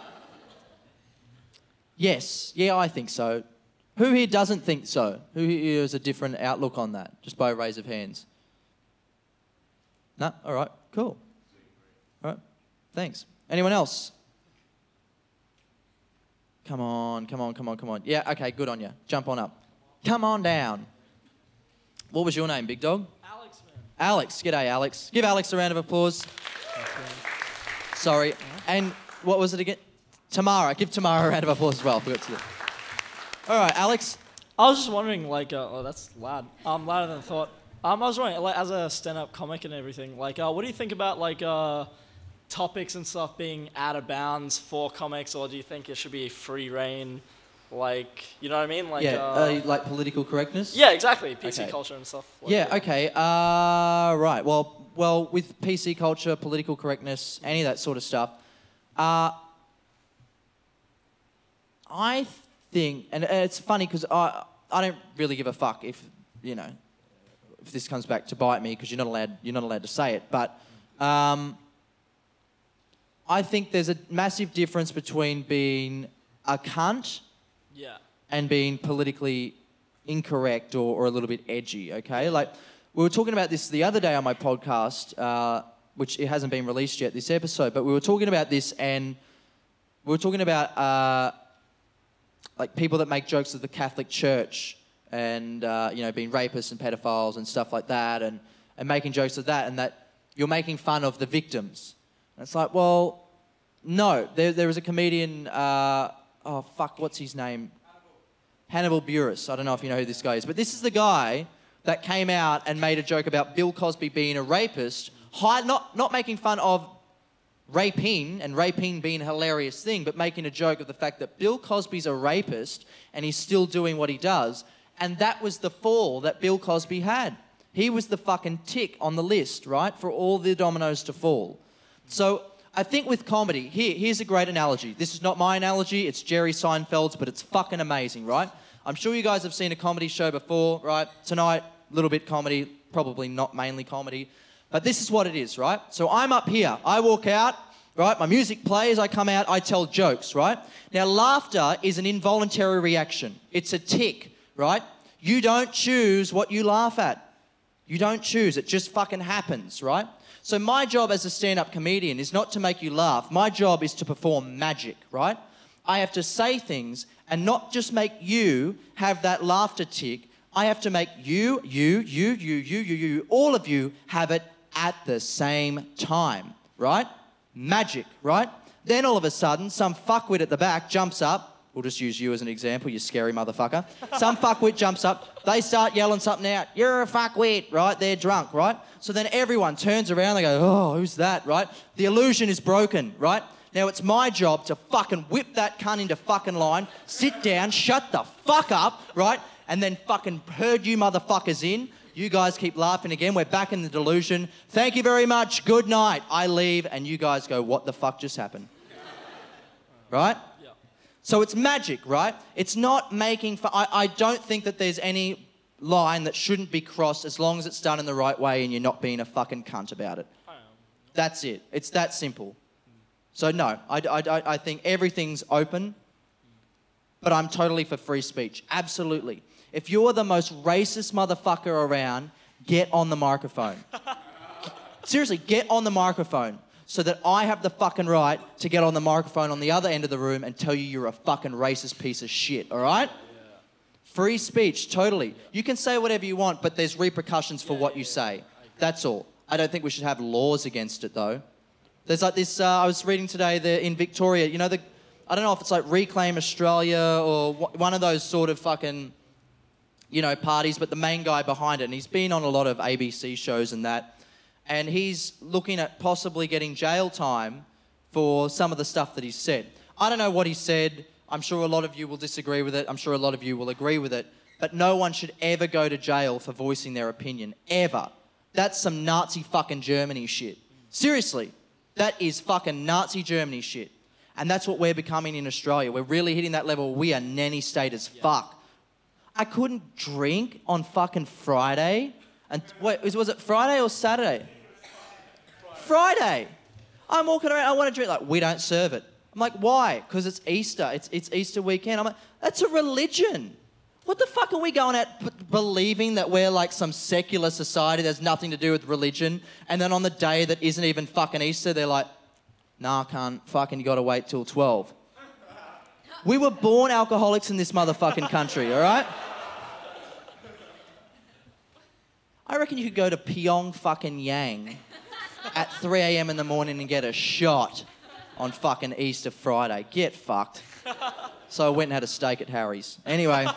Yes. Yeah, I think so. Who here doesn't think so? Who here has a different outlook on that? Just by a raise of hands. No? All right. Cool. All right. Thanks. Anyone else? Come on, come on, come on, come on. Yeah, okay, good on you. Jump on up. Come on down. What was your name, big dog? Alex, man. Alex. G'day, Alex. Give Alex a round of applause. Sorry. And what was it again? Tamara. Give Tamara a round of applause as well. Forgot to do. All right, Alex. I was just wondering, like, oh, that's loud. Louder than I thought. I was wondering, like, as a stand-up comic and everything, like, what do you think about, like, topics and stuff being out of bounds for comics, or do you think it should be free reign, like, you know what I mean? Like, yeah, like political correctness? Yeah, exactly, PC culture and stuff. Like right, well, with PC culture, political correctness, any of that sort of stuff, I think, and it's funny because I don't really give a fuck if, you know, if this comes back to bite me because you're not allowed to say it, but... I think there's a massive difference between being a cunt and being politically incorrect or a little bit edgy, okay? Like, we were talking about this the other day on my podcast, which it hasn't been released yet, this episode, but we were talking about this and we were talking about, like, people that make jokes of the Catholic Church and, you know, being rapists and pedophiles and stuff like that and making jokes of that and that you're making fun of the victims. It's like, well, no. There was a comedian, oh, fuck, what's his name? Hannibal Buress. I don't know if you know who this guy is. But this is the guy that came out and made a joke about Bill Cosby being a rapist, not making fun of raping and raping being a hilarious thing, but making a joke of the fact that Bill Cosby's a rapist and he's still doing what he does. And that was the fall that Bill Cosby had. He was the fucking tick on the list, right, for all the dominoes to fall. So I think with comedy, here's a great analogy. This is not my analogy, it's Jerry Seinfeld's, but it's fucking amazing, right? I'm sure you guys have seen a comedy show before, right? Tonight, a little bit comedy, probably not mainly comedy. But this is what it is, right? So I'm up here, I walk out, right? My music plays, I come out, I tell jokes, right? Now, laughter is an involuntary reaction. It's a tick, right? You don't choose what you laugh at. You don't choose, it just fucking happens, right? So my job as a stand-up comedian is not to make you laugh. My job is to perform magic, right? I have to say things and not just make you have that laughter tick. I have to make you, all of you have it at the same time, right? Magic, right? Then all of a sudden, some fuckwit at the back jumps up. We'll just use you as an example, you scary motherfucker. Some fuckwit jumps up, they start yelling something out. You're a fuckwit, right? They're drunk, right? So then everyone turns around, they go, oh, who's that, right? The illusion is broken, right? Now it's my job to fucking whip that cunt into fucking line, sit down, shut the fuck up, right? And then fucking herd you motherfuckers in. You guys keep laughing again, we're back in the delusion. Thank you very much, good night. I leave and you guys go, what the fuck just happened? Right? So it's magic, right? It's not making fun. I don't think that there's any line that shouldn't be crossed as long as it's done in the right way and you're not being a fucking cunt about it. That's it. It's that simple. So no, I think everything's open, but I'm totally for free speech. Absolutely. If you're the most racist motherfucker around, get on the microphone. Seriously, get on the microphone. So that I have the fucking right to get on the microphone on the other end of the room and tell you you're a fucking racist piece of shit, all right? Yeah. Free speech, totally. You can say whatever you want, but there's repercussions for what you say. That's all. I don't think we should have laws against it, though. There's like this, I was reading today, in Victoria, you know, I don't know if it's like Reclaim Australia or one of those sort of fucking, you know, parties, but the main guy behind it, and he's been on a lot of ABC shows and that, and he's looking at possibly getting jail time for some of the stuff that he's said. I don't know what he said. I'm sure a lot of you will disagree with it. I'm sure a lot of you will agree with it. But no one should ever go to jail for voicing their opinion, ever. That's some Nazi fucking Germany shit. Seriously, that is fucking Nazi Germany shit. And that's what we're becoming in Australia. We're really hitting that level. We are nanny state as fuck. I couldn't drink on fucking Friday. And wait, was it Friday or Saturday? Friday. I'm walking around, I want to drink. Like, we don't serve it. I'm like, why? Because it's Easter. It's Easter weekend. I'm like, that's a religion. What the fuck are we going at believing that we're like some secular society that's nothing to do with religion? And then on the day that isn't even fucking Easter, they're like, nah, cunt, fucking you gotta wait till 12. We were born alcoholics in this motherfucking country, all right? I reckon you could go to Pyong fucking Yang at 3 a.m. in the morning and get a shot on fucking Easter Friday. Get fucked. So I went and had a steak at Harry's. Anyway,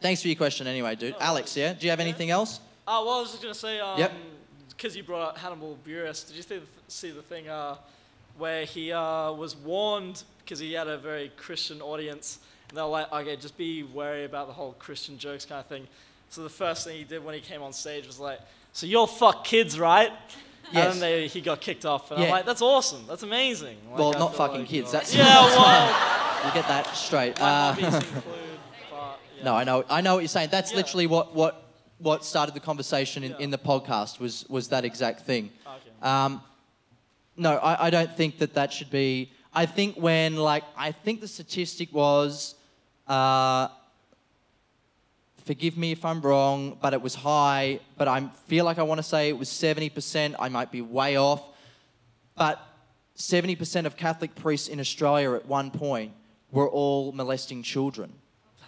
thanks for your question anyway, dude. Alex, yeah? Do you have anything else? Oh, well, I was just going to say, yep. Because you brought up Hannibal Buress, did you see the thing where he was warned because he had a very Christian audience, and they were like, okay, just be wary about the whole Christian jokes kind of thing. So the first thing he did when he came on stage was like, so you'll fuck kids, right? Yes. And then he got kicked off. And yeah. I'm like, that's awesome. That's amazing. Like, well, not fucking like, kids. That's yeah, well... You get that straight. No, I know what you're saying. That's literally what started the conversation in the podcast was that exact thing. Okay. No, I don't think that should be... I think when, like... I think the statistic was... forgive me if I'm wrong, but it was high, but I feel like I want to say it was 70%. I might be way off. But 70% of Catholic priests in Australia at one point were all molesting children.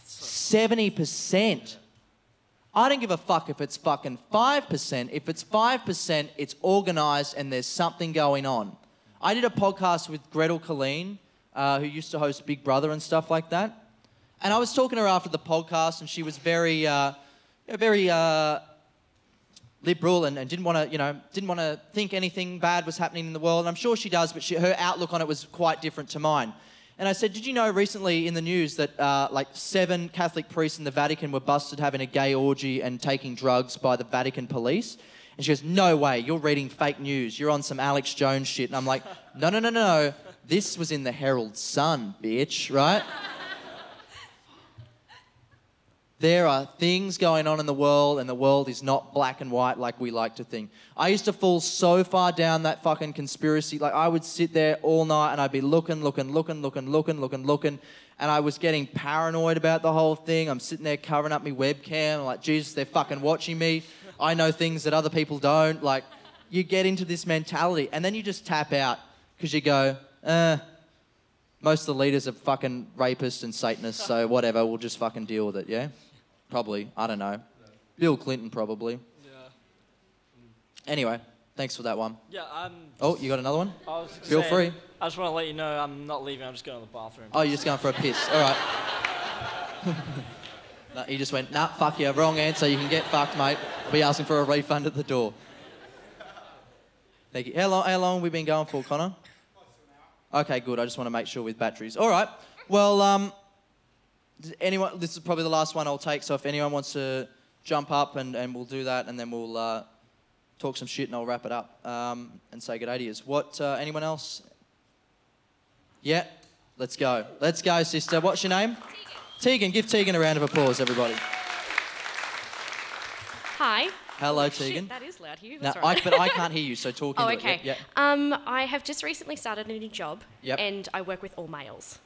70%. I don't give a fuck if it's fucking 5%. If it's 5%, it's organised and there's something going on. I did a podcast with Gretel Colleen, who used to host Big Brother and stuff like that. And I was talking to her after the podcast, and she was very, very liberal, and didn't want to, you know, didn't want to think anything bad was happening in the world. And I'm sure she does, but her outlook on it was quite different to mine. And I said, did you know recently in the news that like 7 Catholic priests in the Vatican were busted having a gay orgy and taking drugs by the Vatican police? And she goes, no way, you're reading fake news. You're on some Alex Jones shit. And I'm like, no. This was in the Herald Sun, bitch, right? There are things going on in the world, and the world is not black and white like we like to think. I used to fall so far down that fucking conspiracy. Like, I would sit there all night, and I'd be looking, and I was getting paranoid about the whole thing. I'm sitting there covering up my webcam. I'm like, Jesus, they're fucking watching me. I know things that other people don't. Like, you get into this mentality, and then you just tap out because you go, most of the leaders are fucking rapists and Satanists, so whatever, we'll just fucking deal with it, yeah? Probably, I don't know. Bill Clinton, probably. Yeah. Anyway, thanks for that one. Yeah, oh, you got another one? Feel free. I just want to let you know I'm not leaving, I'm just going to the bathroom. Oh, you're just going for a piss, all right. No, he just went, nah, fuck you, wrong answer, you can get fucked, mate. I'll be asking for a refund at the door. Thank you. How long have we been going for, Connor? Okay, good. I just want to make sure with batteries. All right. Well, anyone, this is probably the last one I'll take, so if anyone wants to jump up and we'll do that, and then we'll talk some shit and I'll wrap it up and say good day to you. What, anyone else? Yeah? Let's go. Let's go, sister. What's your name? Tegan. Give Tegan a round of applause, everybody. Hi. Hello, Tegan. Shit, that is loud here. That's right. But I can't hear you, so talk into it. Oh, okay. Yeah. I have just recently started a new job, and I work with all males.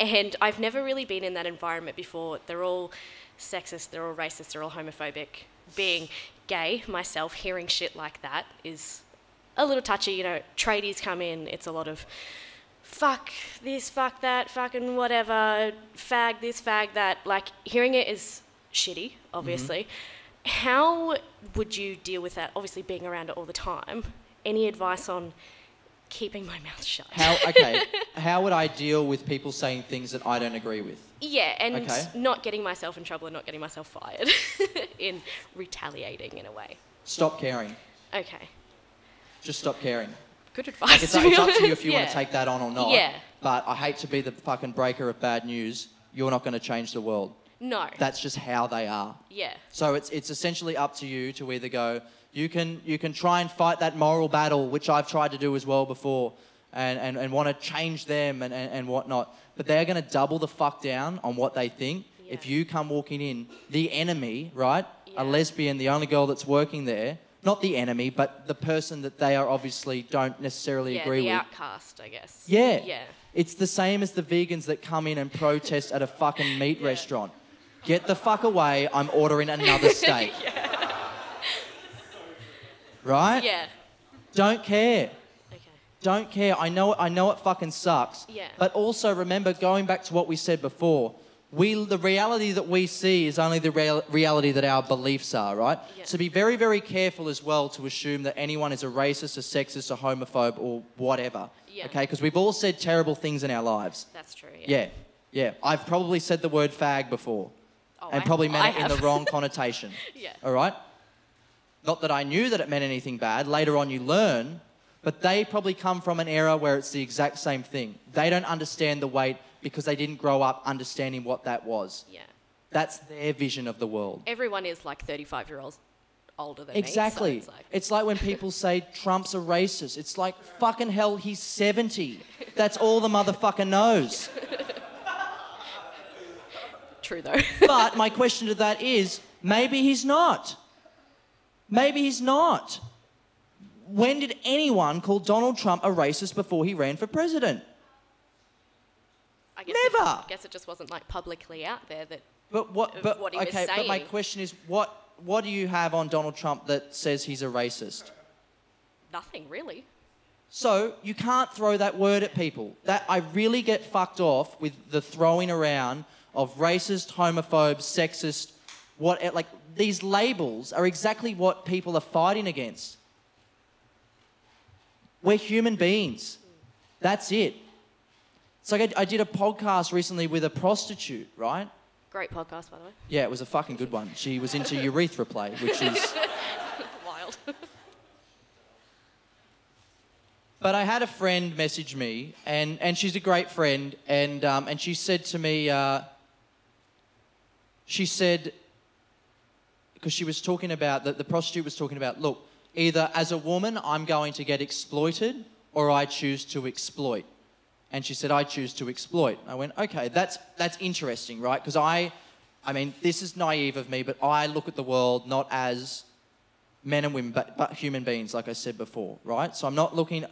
And I've never really been in that environment before. They're all sexist, they're all racist, they're all homophobic. Being gay myself, hearing shit like that is a little touchy. You know, tradies come in, it's a lot of fuck this, fuck that, fucking whatever, fag this, fag that. Like, hearing it is shitty, obviously. Mm-hmm. How would you deal with that, obviously being around it all the time? Any advice on keeping my mouth shut? How would I deal with people saying things that I don't agree with? Yeah, and not getting myself in trouble and not getting myself fired in retaliating in a way. Stop caring. Okay. Just stop caring. Good advice. Like it's up to you if you want to take that on or not. Yeah. But I hate to be the fucking breaker of bad news. You're not going to change the world. No. That's just how they are. Yeah. So it's essentially up to you to either go, you can try and fight that moral battle, which I've tried to do as well before, and want to change them and whatnot. But they're going to double the fuck down on what they think. Yeah. If you come walking in, the enemy, right? Yeah. A lesbian, the only girl that's working there. Not the enemy, but the person that they are obviously don't necessarily agree with. Yeah, the outcast, I guess. Yeah. Yeah. It's the same as the vegans that come in and protest at a fucking meat restaurant. Get the fuck away, I'm ordering another steak. Right? Yeah. Don't care. Okay. Don't care. I know it fucking sucks. Yeah. But also remember, going back to what we said before, the reality that we see is only the reality that our beliefs are, right? Yeah. So be very, very careful as well to assume that anyone is a racist, a sexist, a homophobe or whatever. Yeah. Okay? Because we've all said terrible things in our lives. That's true, yeah. Yeah. Yeah. I've probably said the word fag before. Oh, and probably meant it in the wrong connotation. Yeah. All right? Not that I knew that it meant anything bad. Later on you learn, but they probably come from an era where it's the exact same thing. They don't understand the weight because they didn't grow up understanding what that was. Yeah. That's their vision of the world. Everyone is like 35-year-olds older than me. Exactly. So it's like when people say Trump's a racist. It's like, fucking hell, he's 70. That's all the motherfucker knows. True, though. But my question to that is, maybe he's not. Maybe he's not. When did anyone call Donald Trump a racist before he ran for president? Never. I guess it just wasn't like publicly out there that. But what he was saying. But my question is, what do you have on Donald Trump that says he's a racist? Nothing really. So you can't throw that word at people. That I really get fucked off with the throwing around of racist, homophobe, sexist, like these labels are exactly what people are fighting against. We're human beings. That's it. It's like I did a podcast recently with a prostitute, right? Great podcast, by the way. Yeah, it was a fucking good one. She was into urethra play, which is... wild. But I had a friend message me, and she's a great friend, and she said to me... she said, because she was talking about, the prostitute was talking about, look, either as a woman I'm going to get exploited or I choose to exploit. And she said, I choose to exploit. I went, okay, that's interesting, right? Because I mean, this is naive of me, but I look at the world not as men and women, but human beings, like I said before, right? So I'm not looking,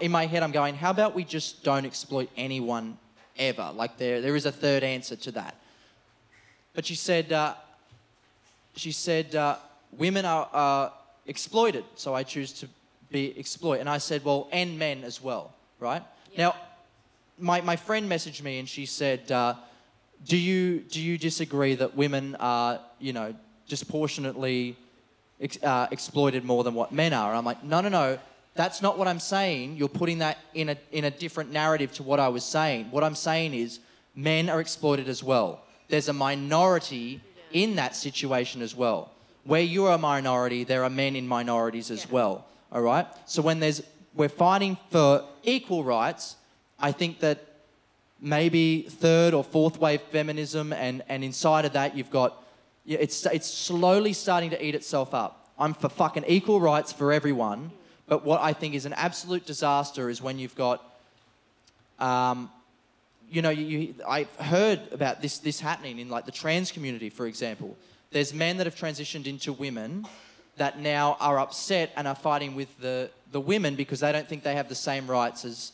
in my head I'm going, how about we just don't exploit anyone ever? Like there is a third answer to that. But she said, women are exploited, so I choose to be exploited. And I said, well, and men as well, right? Yeah. Now, my friend messaged me and she said, do you disagree that women are, you know, disproportionately exploited more than what men are? And I'm like, no, that's not what I'm saying. You're putting that in a different narrative to what I was saying. What I'm saying is men are exploited as well. There's a minority in that situation as well. Where you are a minority, there are men in minorities as well, all right? So when we're fighting for equal rights, I think that maybe third or fourth wave feminism and inside of that you've got, it's slowly starting to eat itself up. I'm for fucking equal rights for everyone, but what I think is an absolute disaster is when you've got... you know, I've heard about this happening in like the trans community, for example. There's men that have transitioned into women that now are upset and are fighting with the women because they don't think they have the same rights as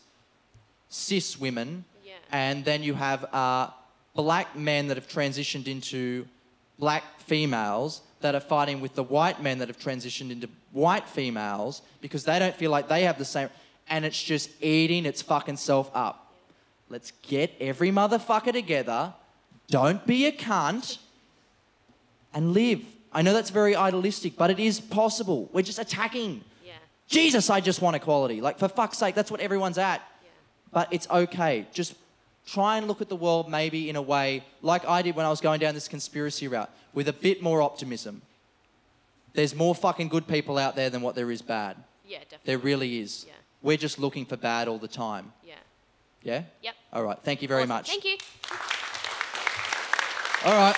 cis women. Yeah. And then you have black men that have transitioned into black females that are fighting with the white men that have transitioned into white females because they don't feel like they have the same... And it's just eating its fucking self up. Let's get every motherfucker together, don't be a cunt, and live. I know that's very idealistic, but it is possible. We're just attacking. Yeah. Jesus, I just want equality. Like, for fuck's sake, that's what everyone's at. Yeah. But it's okay. Just try and look at the world maybe in a way like I did when I was going down this conspiracy route, with a bit more optimism. There's more fucking good people out there than what there is bad. Yeah, definitely. There really is. Yeah. We're just looking for bad all the time. Yeah. Yeah? Yep. All right. Thank you very much. Thank you. All right.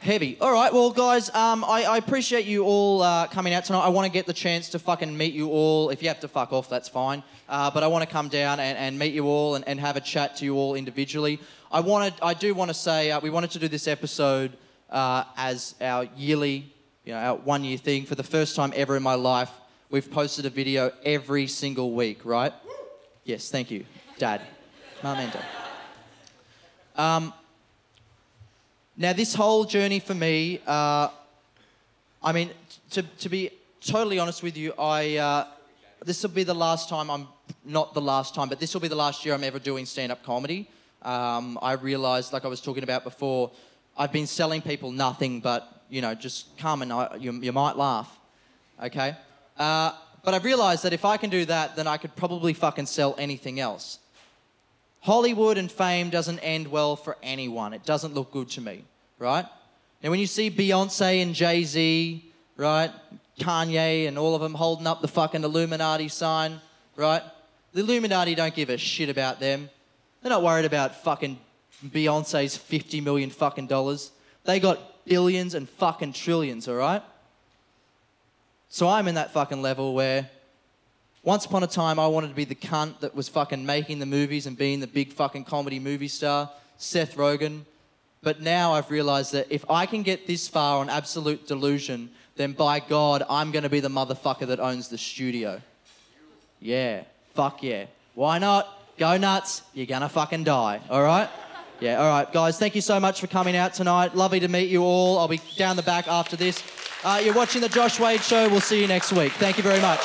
Heavy. All right. Well, guys, I appreciate you all coming out tonight. I want to get the chance to fucking meet you all. If you have to fuck off, that's fine. But I want to come down and meet you all and have a chat to you all individually. I do want to say we wanted to do this episode as our yearly, you know, our one-year thing. For the first time ever in my life, we've posted a video every single week, right? Yes, thank you, Dad, Mum and Dad. Now, this whole journey for me, I mean, to be totally honest with you, this will be the last time but this will be the last year I'm ever doing stand-up comedy. I realised, like I was talking about before, I've been selling people nothing but, you know, just come and you might laugh, okay? But I've realised that if I can do that, then I could probably fucking sell anything else. Hollywood and fame doesn't end well for anyone. It doesn't look good to me, right? Now, when you see Beyonce and Jay-Z, right, Kanye and all of them holding up the fucking Illuminati sign, right? The Illuminati don't give a shit about them. They're not worried about fucking Beyonce's $50 million fucking dollars. They got billions and fucking trillions, all right? So I'm in that fucking level where once upon a time I wanted to be the cunt that was fucking making the movies and being the big fucking comedy movie star, Seth Rogen. But now I've realised that if I can get this far on absolute delusion, then by God, I'm going to be the motherfucker that owns the studio. Yeah. Fuck yeah. Why not? Go nuts. You're going to fucking die. All right? Yeah, all right. Guys, thank you so much for coming out tonight. Lovely to meet you all. I'll be down the back after this. You're watching The Josh Wade Show. We'll see you next week. Thank you very much.